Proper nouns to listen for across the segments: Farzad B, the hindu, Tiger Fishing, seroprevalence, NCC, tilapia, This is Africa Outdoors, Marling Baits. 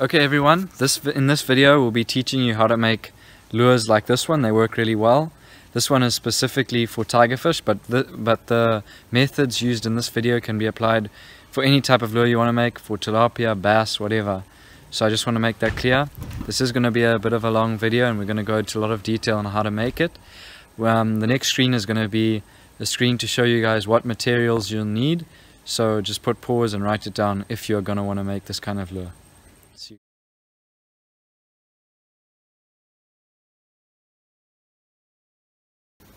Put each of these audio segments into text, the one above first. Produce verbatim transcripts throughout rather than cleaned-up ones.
Okay everyone, this in this video we'll be teaching you how to make lures like this one. They work really well. This one is specifically for tigerfish, but the, but the methods used in this video can be applied for any type of lure you want to make, for tilapia, bass, whatever. So I just want to make that clear. This is going to be a bit of a long video and we're going to go into a lot of detail on how to make it. Um, the next screen is going to be a screen to show you guys what materials you'll need. So just put pause and write it down if you're going to want to make this kind of lure.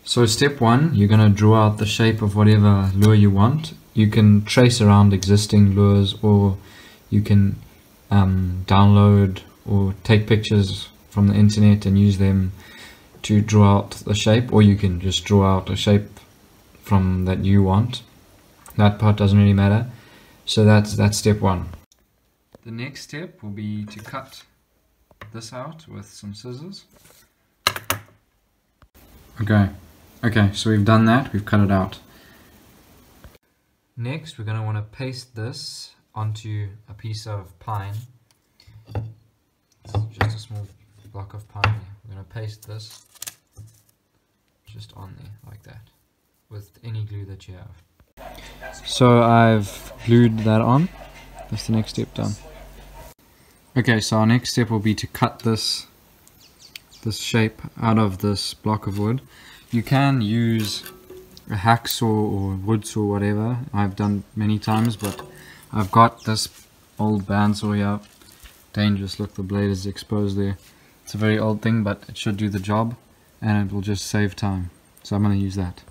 So step one, you're going to draw out the shape of whatever lure you want. You can trace around existing lures, or you can um, download or take pictures from the internet and use them to draw out the shape, or you can just draw out a shape from that you want. That part doesn't really matter. So that's, that's step one. The next step will be to cut this out with some scissors. Okay. Okay, so we've done that, we've cut it out. Next, we're going to want to paste this onto a piece of pine. It's just a small block of pine. We're going to paste this just on there, like that, with any glue that you have. So I've glued that on. That's the next step done. Okay, so our next step will be to cut this, this shape out of this block of wood. You can use a hacksaw or wood saw, whatever. I've done many times, but I've got this old bandsaw here. Dangerous, look, the blade is exposed there. It's a very old thing, but it should do the job and it will just save time. So I'm going to use that.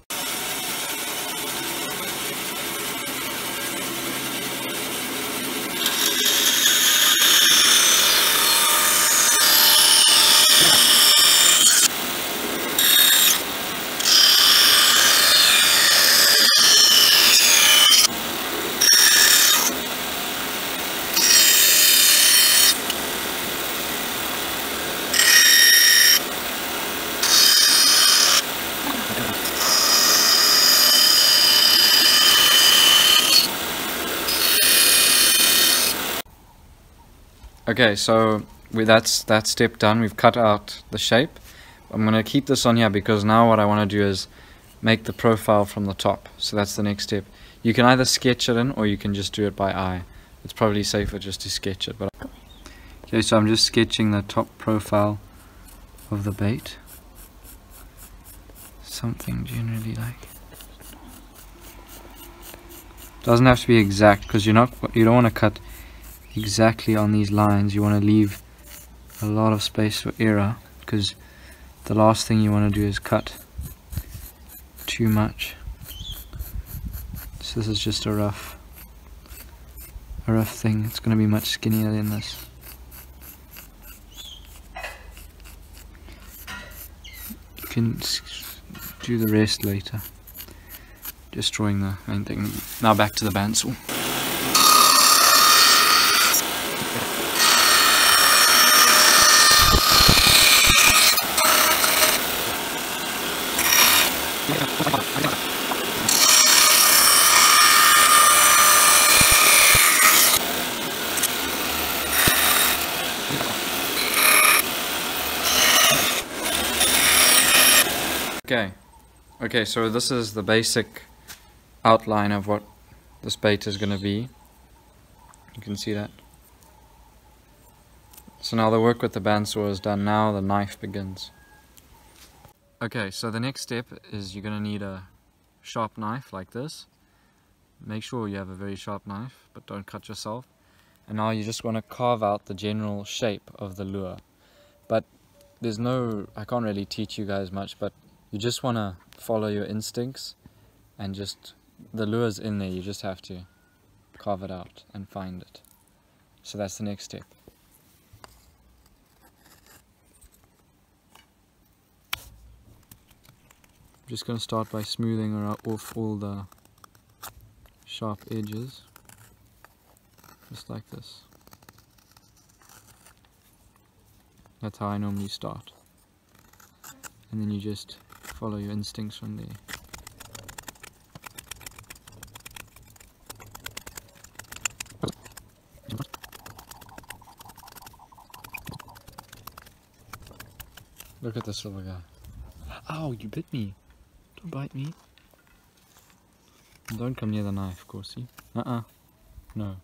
Okay, so we, that's that step done. We've cut out the shape. I'm going to keep this on here because now what I want to do is make the profile from the top. So that's the next step. You can either sketch it in or you can just do it by eye. It's probably safer just to sketch it. But okay, so I'm just sketching the top profile of the bait. Something generally like. Doesn't have to be exact because you're not. You don't want to cut exactly on these lines. You want to leave a lot of space for error, because the last thing you want to do is cut too much. So this is just a rough a rough thing. It's going to be much skinnier than this. You can do the rest later. Destroying the main thing. Now back to the bandsaw. Okay, okay, so this is the basic outline of what this bait is going to be. You can see that. So now the work with the bandsaw is done, now the knife begins. Okay, so the next step is you're going to need a sharp knife like this. Make sure you have a very sharp knife, but don't cut yourself. And now you just want to carve out the general shape of the lure. But there's no, I can't really teach you guys much, but you just want to follow your instincts and just, the lure's in there, you just have to carve it out and find it. So that's the next step. I'm just going to start by smoothing off all the sharp edges, just like this. That's how I normally start. And then you just follow your instincts from there. Look at this little guy. Ow, you bit me. Don't bite me. And don't come near the knife, Corsi. Uh-uh. No.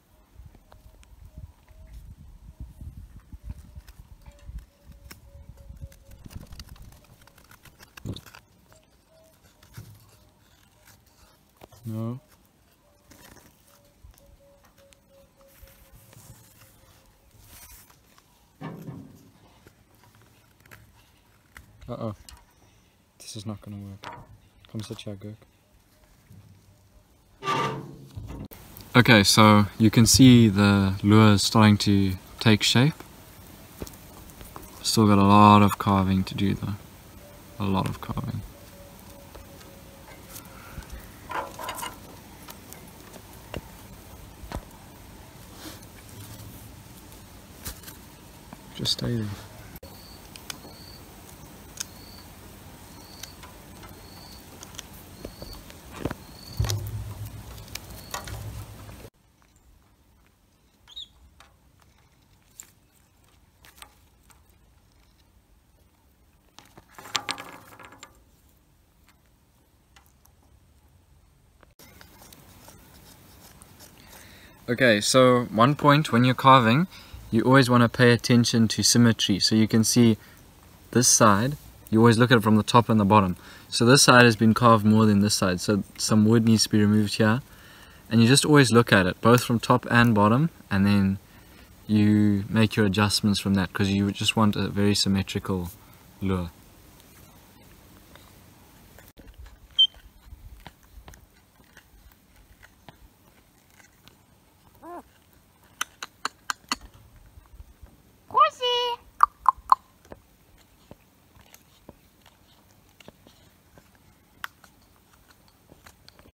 No. Uh-oh. This is not gonna work. Come sit here, Gurk. Okay, so you can see the lure is starting to take shape. Still got a lot of carving to do though. A lot of carving. Just stay there. Okay, so one point when you're carving, you always want to pay attention to symmetry. So you can see this side, you always look at it from the top and the bottom. So this side has been carved more than this side, so some wood needs to be removed here. And you just always look at it, both from top and bottom, and then you make your adjustments from that, because you just want a very symmetrical lure.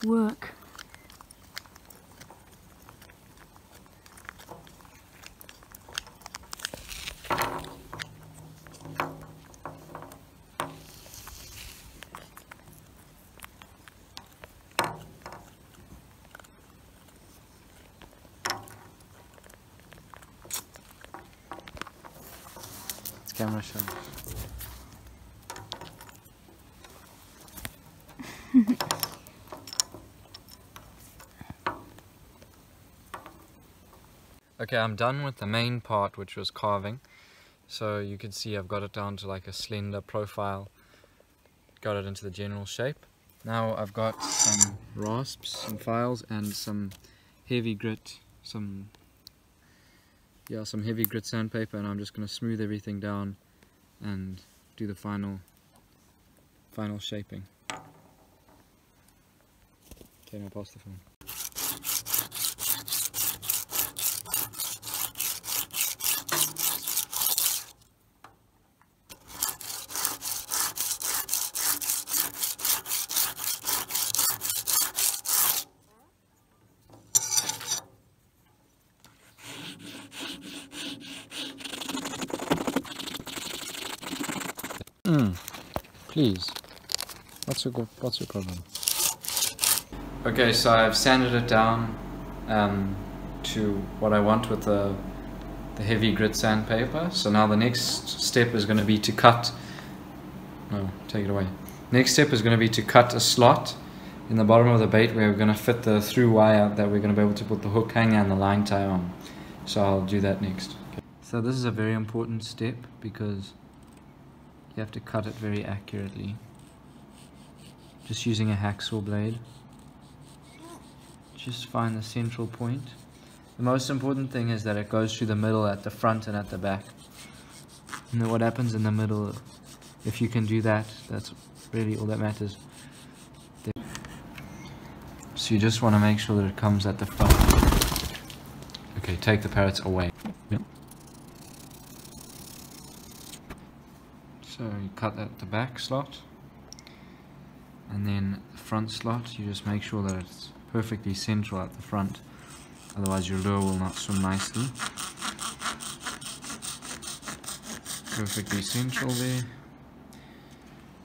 Work. Camera shot. Okay, I'm done with the main part, which was carving. So you can see I've got it down to like a slender profile, got it into the general shape. Now I've got some rasps, some files, and some heavy grit, some yeah, some heavy grit sandpaper, and I'm just going to smooth everything down and do the final final shaping. Okay, now pass the phone. Mm, please. What's your, what's your problem? Okay, so I've sanded it down um, to what I want with the, the heavy grit sandpaper. So now the next step is going to be to cut... No, take it away. Next step is going to be to cut a slot in the bottom of the bait where we're going to fit the through wire that we're going to be able to put the hook hanger and the line tie on. So I'll do that next. Okay. So this is a very important step because you have to cut it very accurately. Just using a hacksaw blade. Just find the central point. The most important thing is that it goes through the middle at the front and at the back. You know what happens in the middle, if you can do that, that's really all that matters. So you just want to make sure that it comes at the front. Okay, take the parrots away. So you cut at the back slot, and then the front slot, you just make sure that it's perfectly central at the front, otherwise your lure will not swim nicely. Perfectly central there.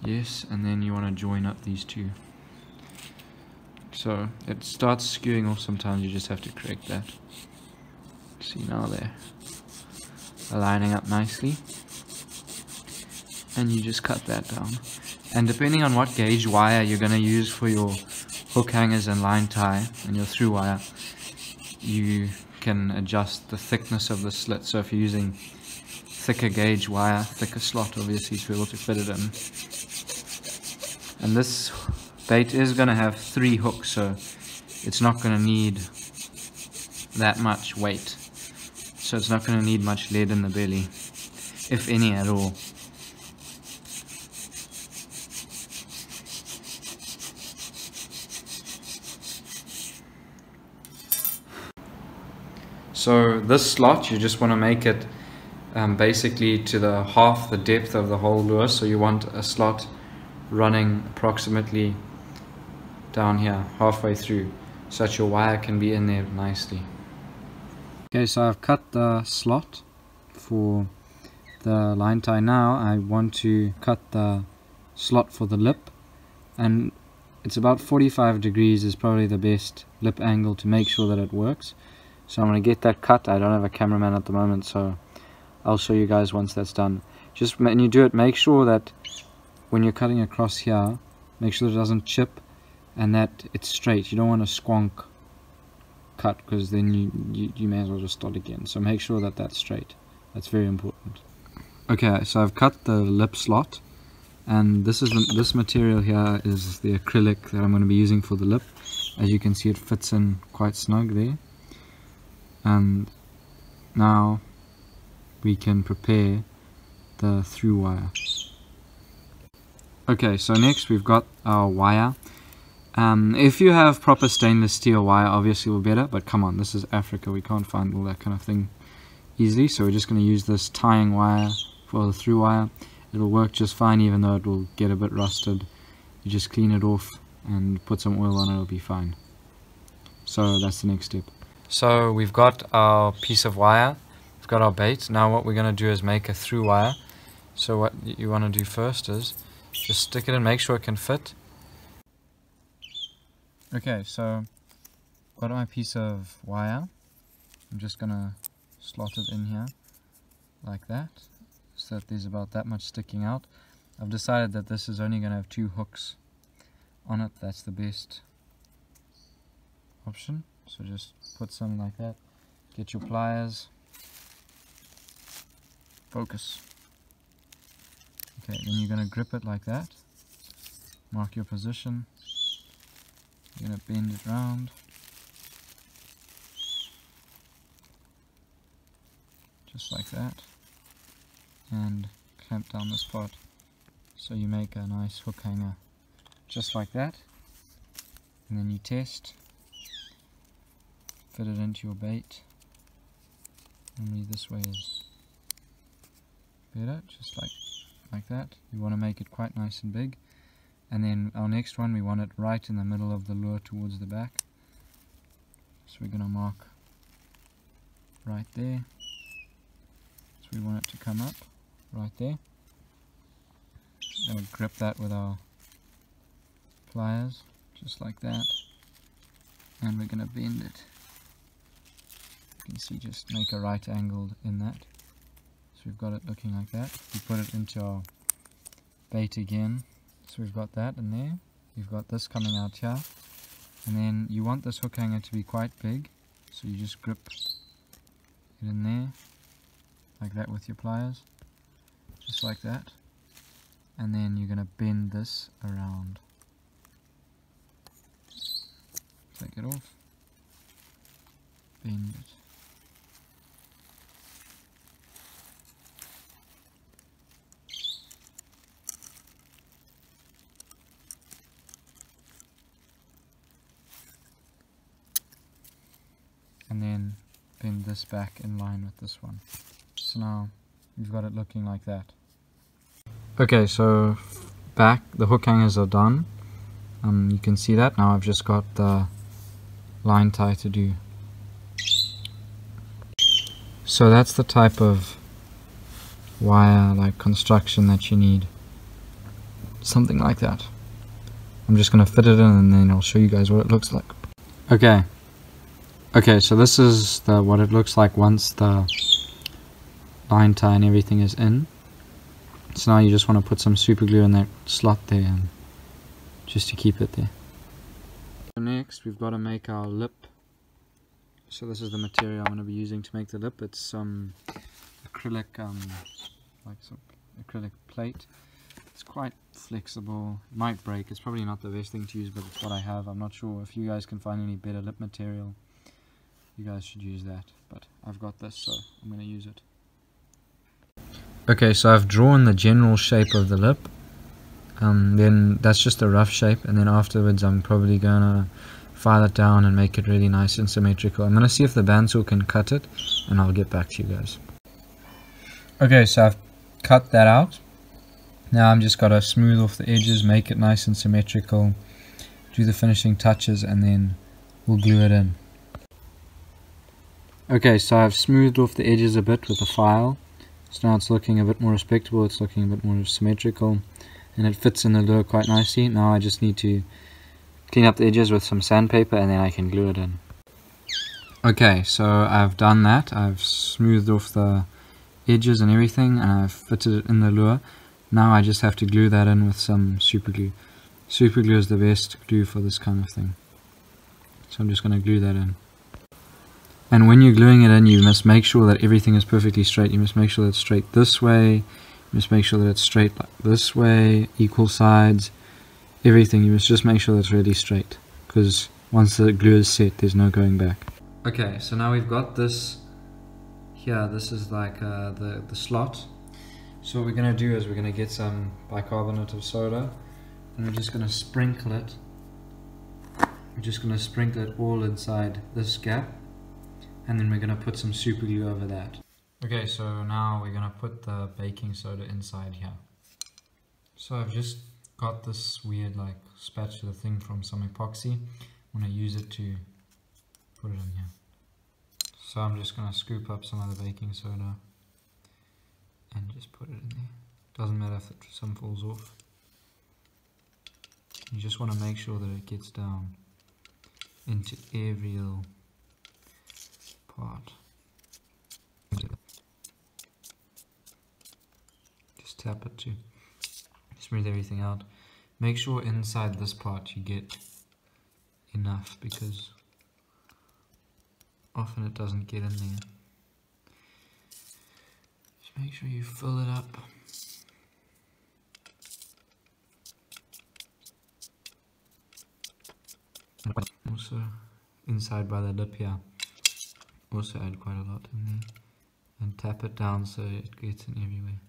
Yes, and then you want to join up these two. So it starts skewing off sometimes, you just have to correct that. See, now they're aligning up nicely. and you just cut that down. And depending on what gauge wire you're going to use for your hook hangers and line tie and your through wire, you can adjust the thickness of the slit. So if you're using thicker gauge wire, thicker slot obviously to be able to fit it in. And this bait is going to have three hooks, so it's not going to need that much weight. So it's not going to need much lead in the belly, if any at all. So this slot, you just want to make it um, basically to the half the depth of the whole lure. So you want a slot running approximately down here, halfway through, so that your wire can be in there nicely. Okay, so I've cut the slot for the line tie. Now I want to cut the slot for the lip, and it's about forty-five degrees is probably the best lip angle to make sure that it works. So I'm going to get that cut. I don't have a cameraman at the moment, so I'll show you guys once that's done. Just when you do it, make sure that when you're cutting across here, make sure that it doesn't chip and that it's straight. You don't want to squonk cut, because then you, you, you may as well just start again. So make sure that that's straight. That's very important. Okay, so I've cut the lip slot, and this is this material here is the acrylic that I'm going to be using for the lip. As you can see, it fits in quite snug there. And now we can prepare the through wire. Okay, so next we've got our wire. Um, if you have proper stainless steel wire, obviously we're better, but come on, this is Africa, we can't find all that kind of thing easily, so we're just going to use this tying wire for the through wire. It'll work just fine, even though it will get a bit rusted. You just clean it off and put some oil on it, it'll be fine. So that's the next step. So we've got our piece of wire, we've got our bait. Now what we're going to do is make a through wire. So what you want to do first is just stick it in, make sure it can fit. Okay, so got my piece of wire. I'm just going to slot it in here like that, so that there's about that much sticking out. I've decided that this is only going to have two hooks on it. That's the best option. So just put some like that, get your pliers, focus. Okay, then you're going to grip it like that, mark your position, you're going to bend it round, just like that, and clamp down this part so you make a nice hook hanger, just like that, and then you test. Fit it into your bait. Normally this way is better, just like like that. You want to make it quite nice and big, and then our next one we want it right in the middle of the lure towards the back, so we're going to mark right there. So we want it to come up right there. Then we grip that with our pliers, just like that, and we're going to bend it. You can see, just make a right angle in that. So we've got it looking like that. We put it into our bait again. So we've got that in there. We've got this coming out here. And then you want this hook hanger to be quite big. So you just grip it in there, like that with your pliers. Just like that. And then you're going to bend this around. Take it off. Bend it. And then bend this back in line with this one. So now you've got it looking like that. Okay, so back, the hook hangers are done. Um, you can see that. Now I've just got the line tie to do. So that's the type of wire like construction that you need. Something like that. I'm just going to fit it in and then I'll show you guys what it looks like. Okay. Okay, so this is the, what it looks like once the line tie and everything is in. So now you just want to put some super glue in that slot there, and just to keep it there. So next we've got to make our lip. So this is the material I'm going to be using to make the lip. It's some acrylic, um, like some acrylic plate. It's quite flexible. It might break. It's probably not the best thing to use, but it's what I have. I'm not sure if you guys can find any better lip material. You guys should use that, but I've got this, so I'm going to use it. Okay, so I've drawn the general shape of the lip, and um, then that's just a rough shape, and then afterwards I'm probably going to file it down and make it really nice and symmetrical. I'm going to see if the bandsaw can cut it, and I'll get back to you guys. Okay, so I've cut that out. Now I'm just got to smooth off the edges, make it nice and symmetrical, do the finishing touches, and then we'll glue it in. Okay, so I've smoothed off the edges a bit with a file. So now it's looking a bit more respectable, it's looking a bit more symmetrical, and it fits in the lure quite nicely. Now I just need to clean up the edges with some sandpaper, and then I can glue it in. Okay, so I've done that. I've smoothed off the edges and everything, and I've fitted it in the lure. Now I just have to glue that in with some super glue. Super glue is the best glue for this kind of thing. So I'm just going to glue that in. And when you're gluing it in, you must make sure that everything is perfectly straight. You must make sure that it's straight this way. You must make sure that it's straight like this way, equal sides, everything. You must just make sure that it's really straight, because once the glue is set, there's no going back. Okay, so now we've got this here. This is like uh, the, the slot. So what we're going to do is we're going to get some bicarbonate of soda, and we're just going to sprinkle it. We're just going to sprinkle it all inside this gap. And then we're going to put some super glue over that. Okay, so now we're going to put the baking soda inside here. So I've just got this weird like spatula thing from some epoxy. I'm going to use it to put it in here. So I'm just going to scoop up some of the baking soda and just put it in there. Doesn't matter if some falls off. You just want to make sure that it gets down into every little part. Just tap it to smooth everything out. Make sure inside this part you get enough, because often it doesn't get in there. Just make sure you fill it up. Also inside by the lip here. Also add quite a lot in there, and tap it down so it gets in everywhere.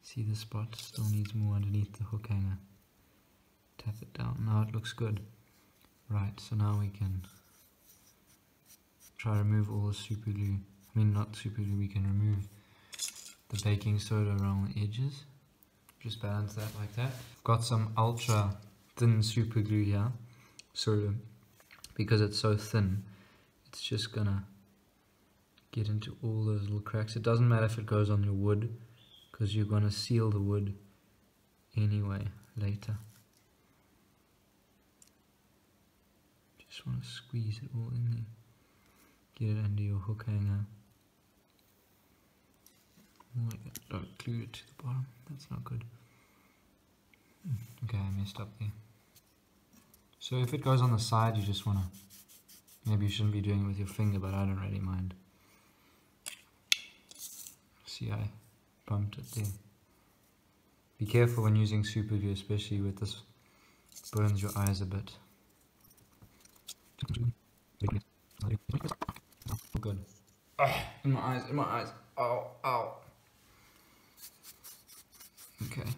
See, this spot still needs more underneath the hook hanger. Tap it down. Now it looks good. Right, so now we can try to remove all the super glue. I mean, not super glue, we can remove the baking soda around the edges. Just balance that like that. I've got some ultra thin super glue here, so because it's so thin, it's just gonna get into all those little cracks. It doesn't matter if it goes on your wood, because you're gonna seal the wood anyway later. Just want to squeeze it all in there. Get it under your hook hanger. Don't glue it to the bottom. That's not good. Okay, I messed up there. So if it goes on the side, you just want to. Maybe you shouldn't be doing it with your finger, but I don't really mind. See, I bumped it there. Be careful when using super glue, especially with this. It burns your eyes a bit. Good. Ugh, in my eyes, in my eyes. Ow, ow. Okay.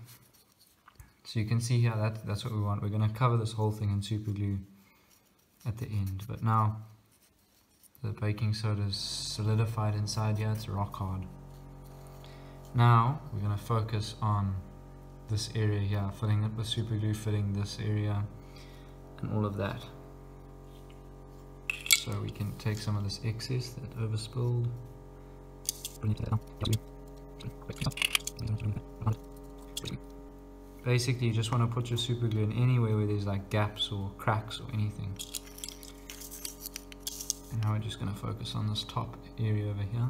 So you can see here, that, that's what we want. We're going to cover this whole thing in super glue at the end, but now the baking soda is solidified inside here. It's rock hard. Now we're going to focus on this area here, filling it with super glue, filling this area and all of that, so we can take some of this excess that overspilled. Basically you just want to put your super glue in anywhere where there's like gaps or cracks or anything. And now we're just going to focus on this top area over here.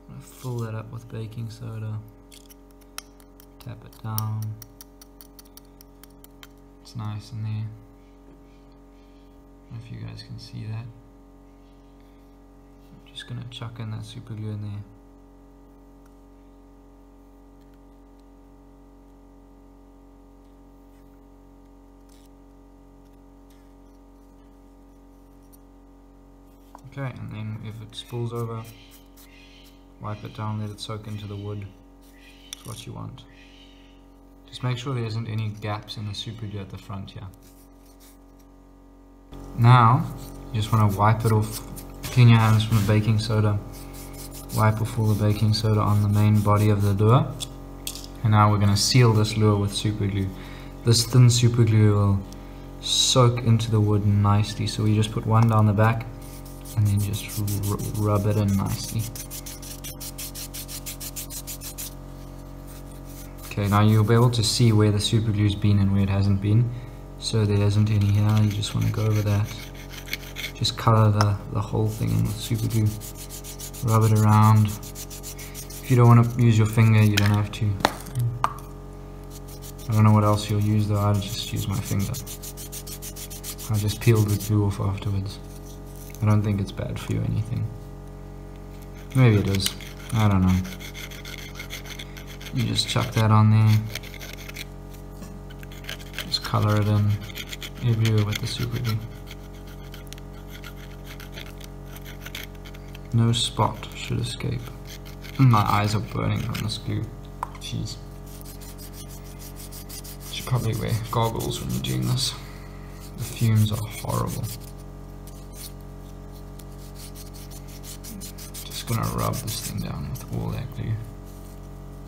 I'm going to fill that up with baking soda. step it down. It's nice in there. I don't know if you guys can see that. I'm just gonna chuck in that super glue in there. Okay, and then if it spills over, wipe it down, let it soak into the wood. That's what you want. Just make sure there isn't any gaps in the super glue at the front here. Now, you just want to wipe it off, clean your hands from the baking soda, wipe off all the baking soda on the main body of the lure. And now we're going to seal this lure with super glue. This thin super glue will soak into the wood nicely, so we just put one down the back and then just rub it in nicely. Okay, now you'll be able to see where the super glue's been and where it hasn't been. So there isn't any here, you just want to go over that. Just color the, the whole thing in with super glue. Rub it around. If you don't want to use your finger, you don't have to. I don't know what else you'll use though, I'll just use my finger. I just peeled the glue off afterwards. I don't think it's bad for you or anything. Maybe it is. I don't know. You just chuck that on there. Just color it in everywhere with the super glue. No spot should escape. My eyes are burning from this glue. Jeez. Should probably wear goggles when you're doing this. The fumes are horrible. Gonna rub this thing down with all that glue,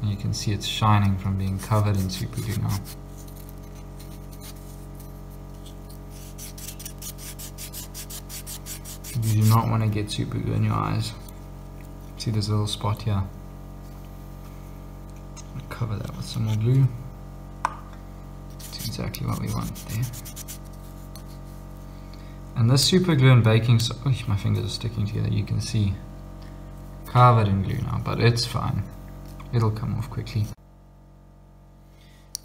and you can see it's shining from being covered in super glue now. You do not want to get super glue in your eyes. See this little spot here? I'll cover that with some more glue. That's exactly what we want there. And this super glue and baking soda, oh, my fingers are sticking together, you can see. Covered in glue now, but it's fine. It'll come off quickly.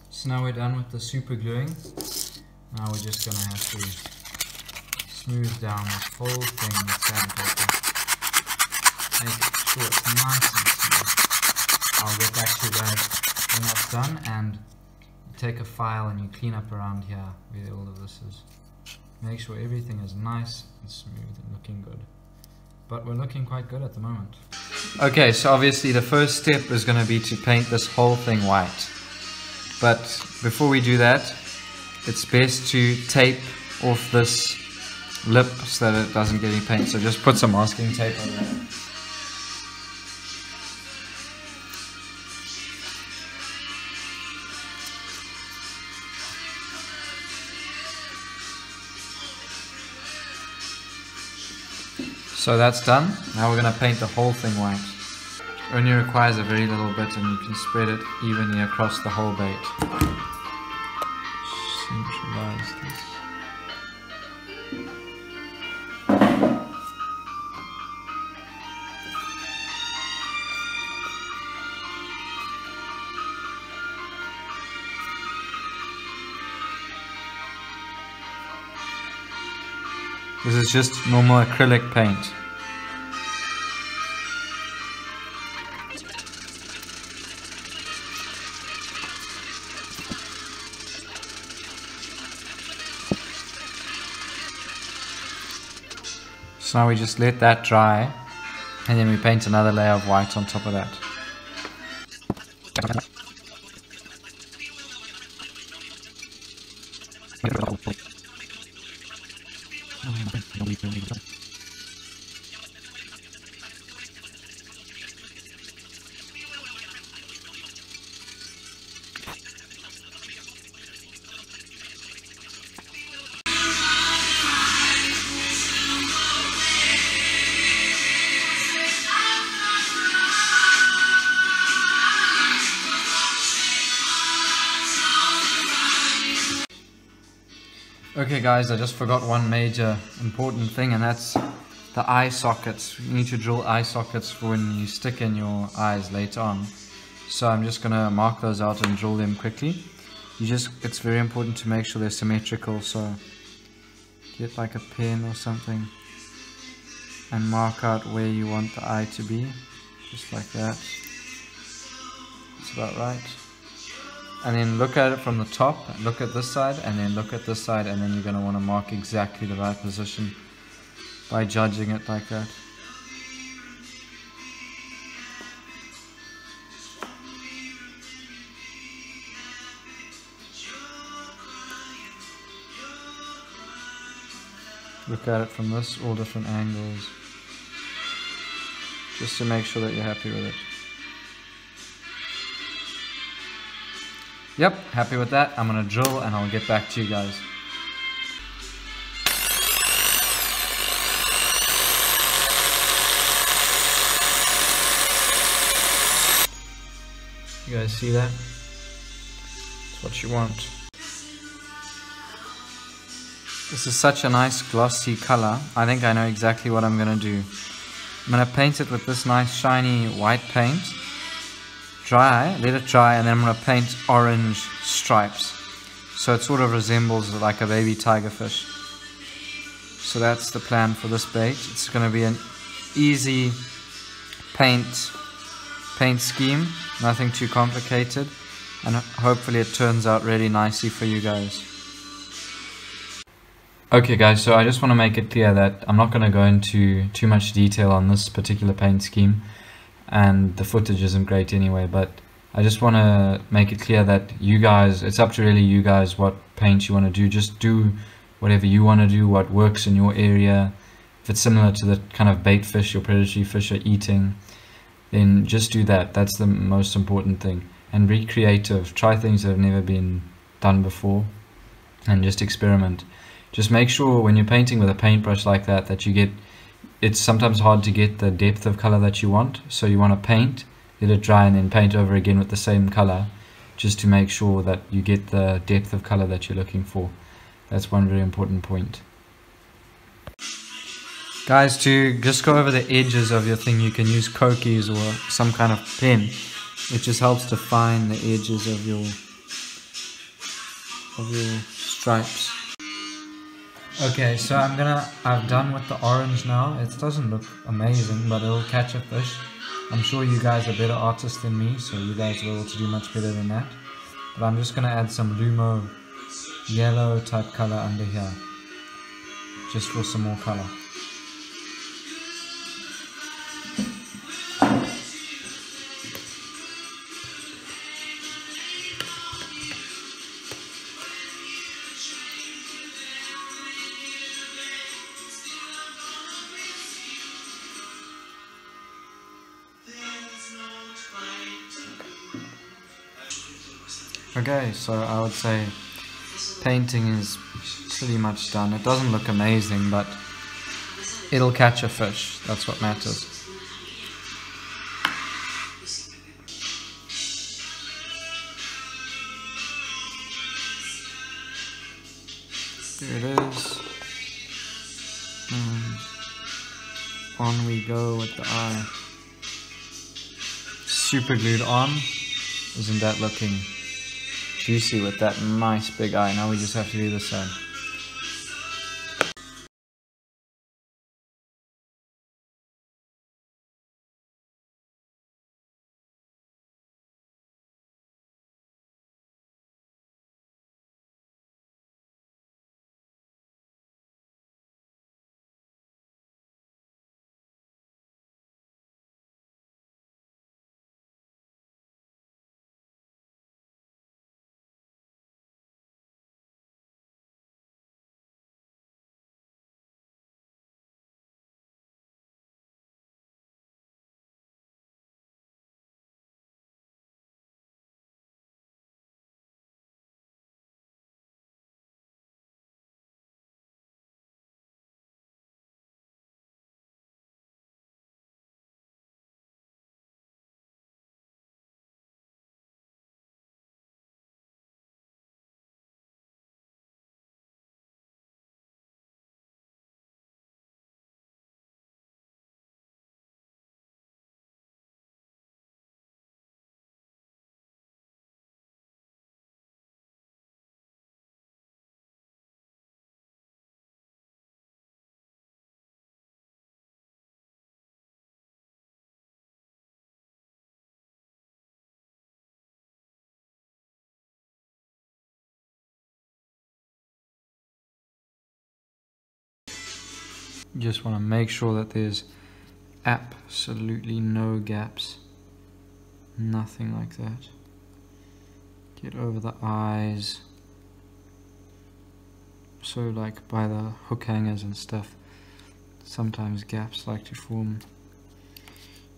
So now we're done with the super gluing. Now we're just gonna have to smooth down this whole thing with sandpaper. Make sure it's nice and smooth. I'll get back to you guys when that's done, and you take a file and you clean up around here where all of this is. Make sure everything is nice and smooth and looking good. But we're looking quite good at the moment. Okay, so obviously the first step is going to be to paint this whole thing white. But before we do that, it's best to tape off this lip so that it doesn't get any paint. So just put some masking tape on there. So that's done. Now we're going to paint the whole thing white. It only requires a very little bit, and you can spread it evenly across the whole bait. Centralize this. This is just normal acrylic paint. So now we just let that dry, and then we paint another layer of white on top of that. Okay guys, I just forgot one major important thing, and that's the eye sockets. You need to drill eye sockets for when you stick in your eyes later on. So I'm just going to mark those out and drill them quickly. You just, it's very important to make sure they're symmetrical, so get like a pen or something and mark out where you want the eye to be, just like that. That's about right. And then look at it from the top, look at this side, and then look at this side, and then you're going to want to mark exactly the right position by judging it like that. Look at it from this, all different angles, just to make sure that you're happy with it. Yep, happy with that. I'm gonna drill and I'll get back to you guys. You guys see that? That's what you want. This is such a nice glossy color. I think I know exactly what I'm going to do. I'm going to paint it with this nice shiny white paint. Dry, let it dry, and then I'm going to paint orange stripes. So it sort of resembles like a baby tiger fish. So that's the plan for this bait. It's going to be an easy paint, paint scheme. Nothing too complicated. And hopefully it turns out really nicely for you guys. Okay guys, so I just want to make it clear that I'm not going to go into too much detail on this particular paint scheme, and the footage isn't great anyway, but I just want to make it clear that you guys, it's up to really you guys what paint you want to do. Just do whatever you want to do, what works in your area. If it's similar to the kind of bait fish your predatory fish are eating, then just do that. That's the most important thing. And be creative, try things that have never been done before, and just experiment. Just make sure when you're painting with a paintbrush like that, that you get, it's sometimes hard to get the depth of color that you want. So you want to paint, let it dry, and then paint over again with the same color, just to make sure that you get the depth of color that you're looking for. That's one very important point. Guys, to just go over the edges of your thing, you can use Koki's or some kind of pen. It just helps define the edges of your, of your stripes. Okay, so I'm gonna, I've done with the orange now. It doesn't look amazing, but it'll catch a fish. I'm sure you guys are better artists than me, so you guys will be able to do much better than that. But I'm just gonna add some Lumo yellow type color under here, just for some more color. Okay, so I would say painting is pretty much done. It doesn't look amazing, but it'll catch a fish. That's what matters. There it is. And on we go with the eye. Super glued on. Isn't that looking juicy with that nice big eye? Now we just have to do the same. just want to make sure that there's absolutely no gaps, nothing like that. Get over the eyes, so like by the hook hangers and stuff, sometimes gaps like to form.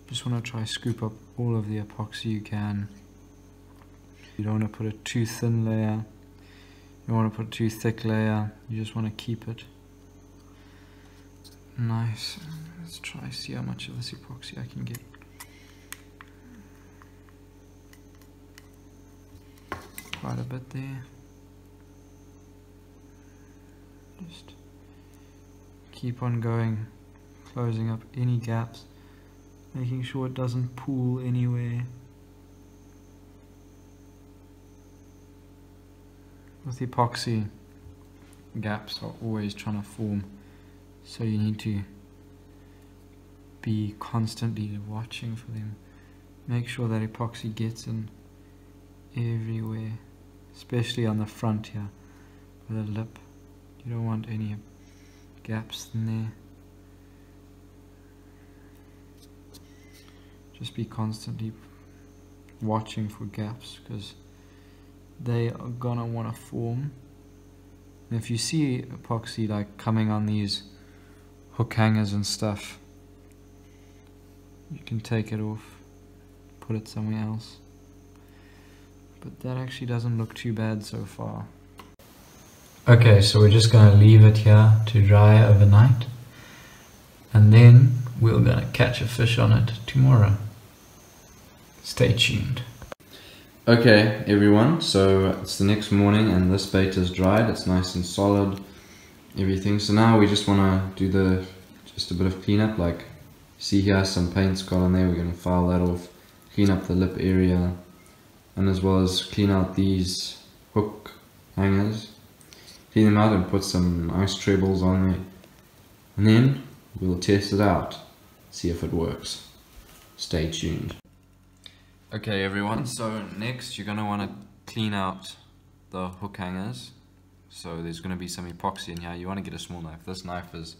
Just want to try scoop up all of the epoxy you can. You don't want to put a too thin layer, you don't want to put a too thick layer, you just want to keep it nice. Let's try see how much of this epoxy I can get. Quite a bit there. Just keep on going, closing up any gaps, making sure it doesn't pool anywhere. With epoxy, gaps are always trying to form, so you need to be constantly watching for them. Make sure that epoxy gets in everywhere, especially on the front here with the lip. You don't want any gaps in there. Just be constantly watching for gaps, because they are gonna want to form. And if you see epoxy like coming on these hook hangers and stuff, you can take it off, put it somewhere else. But that actually doesn't look too bad so far. Okay, so we're just going to leave it here to dry overnight, and then we're going to catch a fish on it tomorrow. Stay tuned. Okay everyone, so it's the next morning and this bait is dried, it's nice and solid, everything. So now we just want to do the just a bit of cleanup. Like, see here, some paint's got on there, we're going to file that off, clean up the lip area, and as well as clean out these hook hangers, clean them out and put some ice trebles on there, and then we'll test it out, see if it works. Stay tuned. Okay everyone, so next you're going to want to clean out the hook hangers. So there's going to be some epoxy in here. You want to get a small knife. This knife is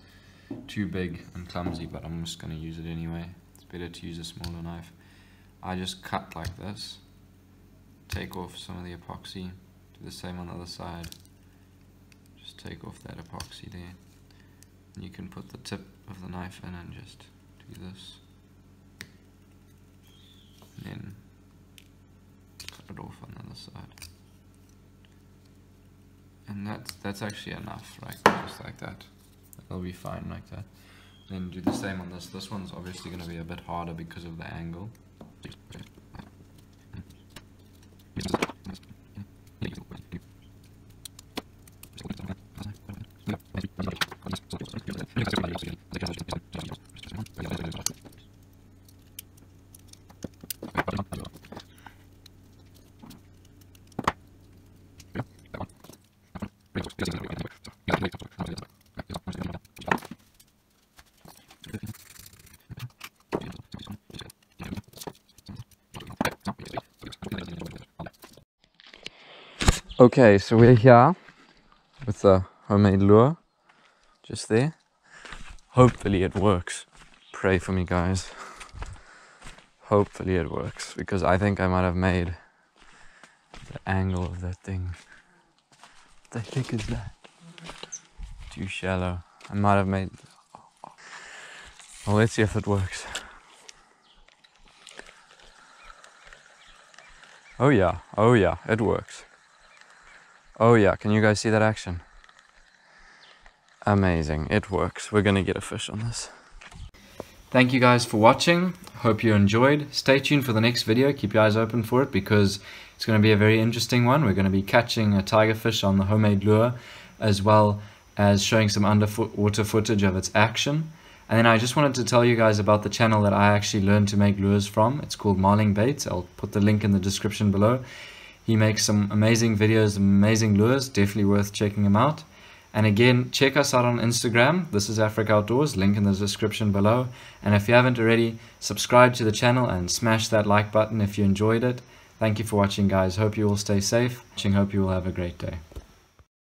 too big and clumsy, but I'm just going to use it anyway. It's better to use a smaller knife. I just cut like this, take off some of the epoxy, do the same on the other side, just take off that epoxy there, and you can put the tip of the knife in and just do this, and then cut it off on the other side. And that's, that's actually enough, right? Just like that. That'll be fine like that. Then do the same on this. This one's obviously going to be a bit harder because of the angle. Okay, so we're here with the homemade lure, just there. Hopefully it works. Pray for me, guys. Hopefully it works, because I think I might have made the angle of that thing. What the heck is that? Too shallow. I might have made... Well, let's see if it works. Oh yeah, oh yeah, it works. Oh yeah, can you guys see that action? Amazing, it works. We're gonna get a fish on this. Thank you guys for watching. Hope you enjoyed. Stay tuned for the next video. Keep your eyes open for it, because it's gonna be a very interesting one. We're gonna be catching a tiger fish on the homemade lure, as well as showing some underwater footage of its action. And then I just wanted to tell you guys about the channel that I actually learned to make lures from. It's called Marling Baits. I'll put the link in the description below. He makes some amazing videos, amazing lures, definitely worth checking him out. And again, check us out on Instagram, This is Africa Outdoors, link in the description below. And if you haven't already, subscribe to the channel and smash that like button if you enjoyed it. Thank you for watching, guys. Hope you all stay safe. Hope you all have a great day.